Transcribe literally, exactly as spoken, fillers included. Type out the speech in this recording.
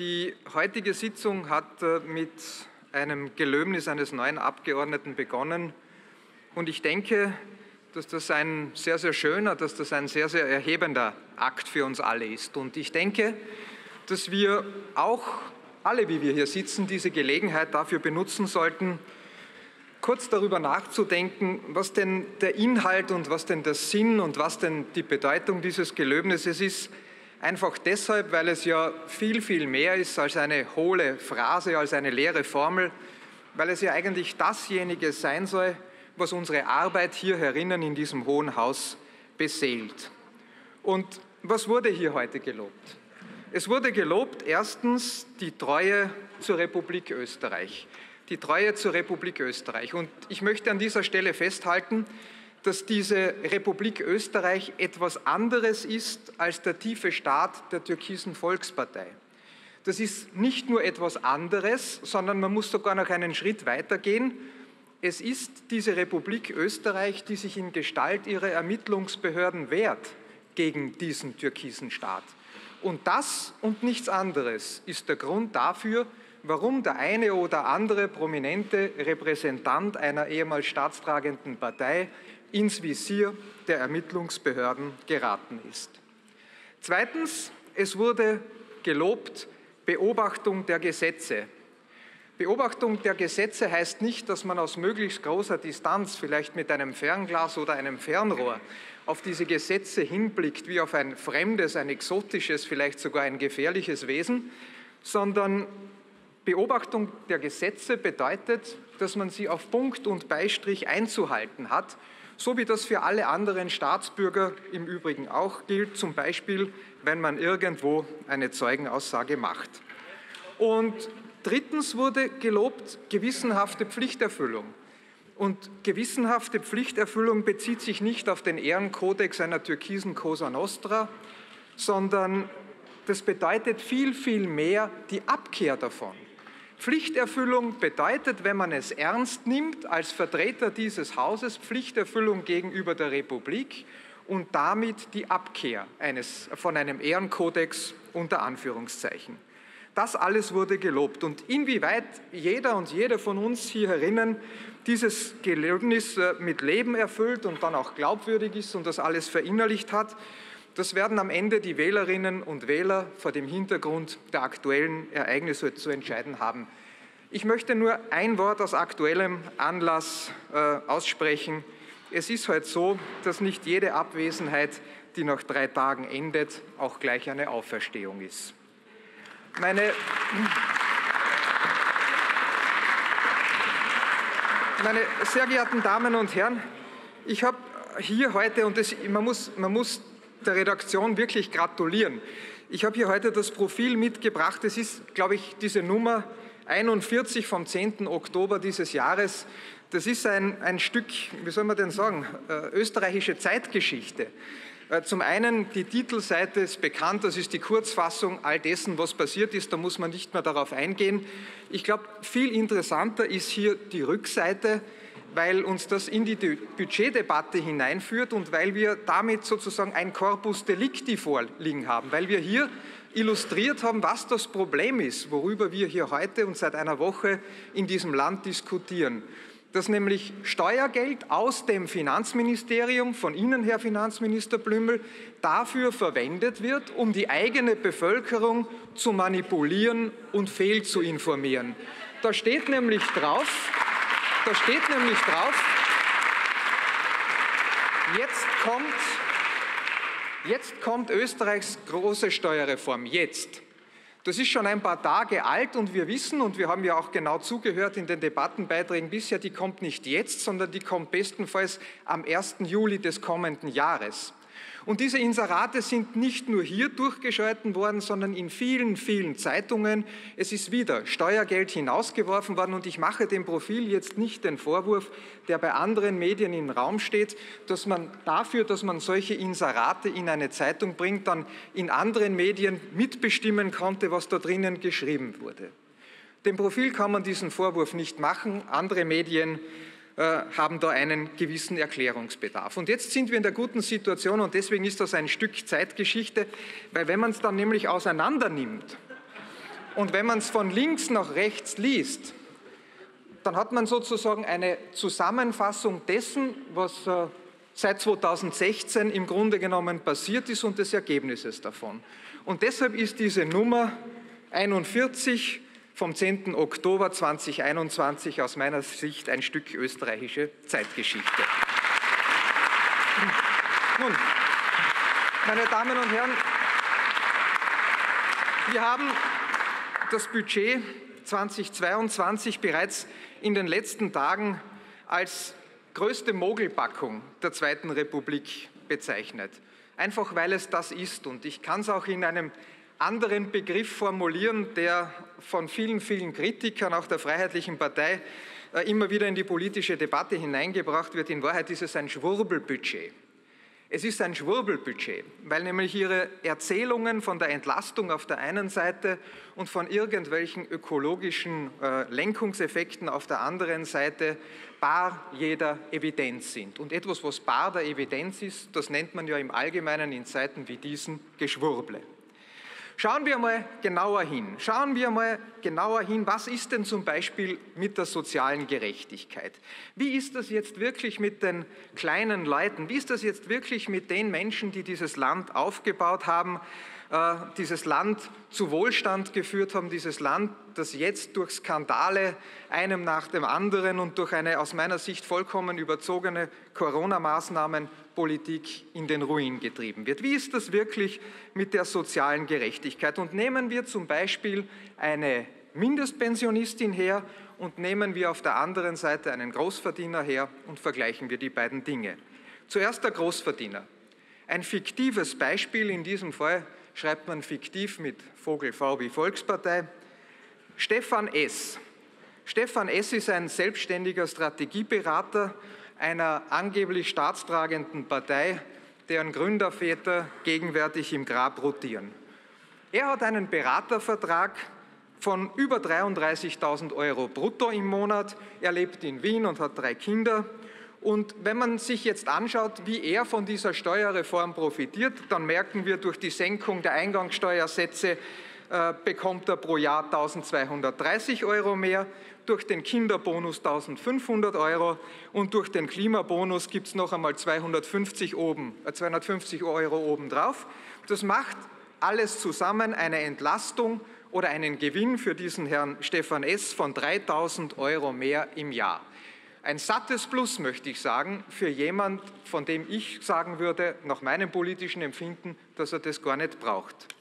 Die heutige Sitzung hat mit einem Gelöbnis eines neuen Abgeordneten begonnen. Und ich denke, dass das ein sehr, sehr schöner, dass das ein sehr, sehr erhebender Akt für uns alle ist. Und ich denke, dass wir auch alle, wie wir hier sitzen, diese Gelegenheit dafür benutzen sollten, kurz darüber nachzudenken, was denn der Inhalt und was denn der Sinn und was denn die Bedeutung dieses Gelöbnisses ist. Einfach deshalb, weil es ja viel, viel mehr ist als eine hohle Phrase, als eine leere Formel, weil es ja eigentlich dasjenige sein soll, was unsere Arbeit hier herinnen in diesem Hohen Haus beseelt. Und was wurde hier heute gelobt? Es wurde gelobt, erstens, die Treue zur Republik Österreich. Die Treue zur Republik Österreich. Und ich möchte an dieser Stelle festhalten, dass diese Republik Österreich etwas anderes ist als der tiefe Staat der türkisen Volkspartei. Das ist nicht nur etwas anderes, sondern man muss sogar noch einen Schritt weitergehen. Es ist diese Republik Österreich, die sich in Gestalt ihrer Ermittlungsbehörden wehrt gegen diesen türkisen Staat. Und das und nichts anderes ist der Grund dafür, warum der eine oder andere prominente Repräsentant einer ehemals staatstragenden Partei ins Visier der Ermittlungsbehörden geraten ist. Zweitens, es wurde gelobt, Beobachtung der Gesetze. Beobachtung der Gesetze heißt nicht, dass man aus möglichst großer Distanz, vielleicht mit einem Fernglas oder einem Fernrohr, auf diese Gesetze hinblickt wie auf ein fremdes, ein exotisches, vielleicht sogar ein gefährliches Wesen, sondern Beobachtung der Gesetze bedeutet, dass man sie auf Punkt und Beistrich einzuhalten hat, so wie das für alle anderen Staatsbürger im Übrigen auch gilt, zum Beispiel, wenn man irgendwo eine Zeugenaussage macht. Und drittens wurde gelobt, gewissenhafte Pflichterfüllung. Und gewissenhafte Pflichterfüllung bezieht sich nicht auf den Ehrenkodex einer türkisen Cosa Nostra, sondern das bedeutet viel, viel mehr die Abkehr davon. Pflichterfüllung bedeutet, wenn man es ernst nimmt, als Vertreter dieses Hauses, Pflichterfüllung gegenüber der Republik und damit die Abkehr eines, von einem Ehrenkodex unter Anführungszeichen. Das alles wurde gelobt. Und inwieweit jeder und jede von uns hier herinnen dieses Gelöbnis mit Leben erfüllt und dann auch glaubwürdig ist und das alles verinnerlicht hat, das werden am Ende die Wählerinnen und Wähler vor dem Hintergrund der aktuellen Ereignisse zu entscheiden haben. Ich möchte nur ein Wort aus aktuellem Anlass äh, aussprechen. Es ist halt so, dass nicht jede Abwesenheit, die nach drei Tagen endet, auch gleich eine Auferstehung ist. Meine, meine sehr geehrten Damen und Herren, ich habe hier heute, und das, man muss, man muss der Redaktion wirklich gratulieren, ich habe hier heute das Profil mitgebracht, es ist, glaube ich, diese Nummer einundvierzig vom zehnten Oktober dieses Jahres. Das ist ein, ein Stück, wie soll man denn sagen, äh, österreichische Zeitgeschichte. Zum einen, die Titelseite ist bekannt, das ist die Kurzfassung all dessen, was passiert ist, da muss man nicht mehr darauf eingehen. Ich glaube, viel interessanter ist hier die Rückseite, weil uns das in die Budgetdebatte hineinführt und weil wir damit sozusagen ein Corpus Delicti vorliegen haben, weil wir hier illustriert haben, was das Problem ist, worüber wir hier heute und seit einer Woche in diesem Land diskutieren. Dass nämlich Steuergeld aus dem Finanzministerium, von Ihnen, Herr Finanzminister Blümel, dafür verwendet wird, um die eigene Bevölkerung zu manipulieren und fehlzuinformieren. Da steht nämlich drauf, da steht nämlich drauf, jetzt kommt, jetzt kommt Österreichs große Steuerreform, jetzt. Das ist schon ein paar Tage alt und wir wissen, und wir haben ja auch genau zugehört in den Debattenbeiträgen bisher, die kommt nicht jetzt, sondern die kommt bestenfalls am ersten Juli des kommenden Jahres. Und diese Inserate sind nicht nur hier durchgeschalten worden, sondern in vielen, vielen Zeitungen. Es ist wieder Steuergeld hinausgeworfen worden und ich mache dem Profil jetzt nicht den Vorwurf, der bei anderen Medien im Raum steht, dass man dafür, dass man solche Inserate in eine Zeitung bringt, dann in anderen Medien mitbestimmen konnte, was da drinnen geschrieben wurde. Dem Profil kann man diesen Vorwurf nicht machen, andere Medien haben da einen gewissen Erklärungsbedarf. Und jetzt sind wir in der guten Situation und deswegen ist das ein Stück Zeitgeschichte, weil wenn man es dann nämlich auseinander nimmt, Und wenn man es von links nach rechts liest, dann hat man sozusagen eine Zusammenfassung dessen, was äh, seit zweitausendsechzehn im Grunde genommen passiert ist und des Ergebnisses davon. Und deshalb ist diese Nummer einundvierzig vom zehnten Oktober zweitausendeinundzwanzig aus meiner Sicht ein Stück österreichische Zeitgeschichte. Nun, meine Damen und Herren, wir haben das Budget zweitausendzweiundzwanzig bereits in den letzten Tagen als größte Mogelpackung der Zweiten Republik bezeichnet. Einfach weil es das ist, und ich kann es auch in einem anderen Begriff formulieren, der von vielen, vielen Kritikern, auch der Freiheitlichen Partei, immer wieder in die politische Debatte hineingebracht wird. In Wahrheit ist es ein Schwurbelbudget. Es ist ein Schwurbelbudget, weil nämlich ihre Erzählungen von der Entlastung auf der einen Seite und von irgendwelchen ökologischen äh, Lenkungseffekten auf der anderen Seite bar jeder Evidenz sind. Und etwas, was bar der Evidenz ist, das nennt man ja im Allgemeinen in Zeiten wie diesen Geschwurble. Schauen wir mal genauer hin. Schauen wir mal genauer hin, was ist denn zum Beispiel mit der sozialen Gerechtigkeit? Wie ist das jetzt wirklich mit den kleinen Leuten? Wie ist das jetzt wirklich mit den Menschen, die dieses Land aufgebaut haben, äh, dieses Land zu Wohlstand geführt haben, dieses Land, das jetzt durch Skandale einem nach dem anderen und durch eine aus meiner Sicht vollkommen überzogene Corona-Maßnahmen Politik in den Ruin getrieben wird. Wie ist das wirklich mit der sozialen Gerechtigkeit? Und nehmen wir zum Beispiel eine Mindestpensionistin her und nehmen wir auf der anderen Seite einen Großverdiener her und vergleichen wir die beiden Dinge. Zuerst der Großverdiener. Ein fiktives Beispiel, in diesem Fall schreibt man fiktiv mit Vogel V wie Volkspartei. Stefan S. Stefan S. ist ein selbstständiger Strategieberater einer angeblich staatstragenden Partei, deren Gründerväter gegenwärtig im Grab rotieren. Er hat einen Beratervertrag von über dreiunddreißigtausend Euro brutto im Monat. Er lebt in Wien und hat drei Kinder. Und wenn man sich jetzt anschaut, wie er von dieser Steuerreform profitiert, dann merken wir, durch die Senkung der Eingangssteuersätze äh, bekommt er pro Jahr tausendzweihundertdreißig Euro mehr, durch den Kinderbonus eintausendfünfhundert Euro und durch den Klimabonus gibt es noch einmal zweihundertfünfzig Euro obendrauf. Das macht alles zusammen eine Entlastung oder einen Gewinn für diesen Herrn Stefan S. von dreitausend Euro mehr im Jahr. Ein sattes Plus, möchte ich sagen, für jemand, von dem ich sagen würde, nach meinem politischen Empfinden, dass er das gar nicht braucht.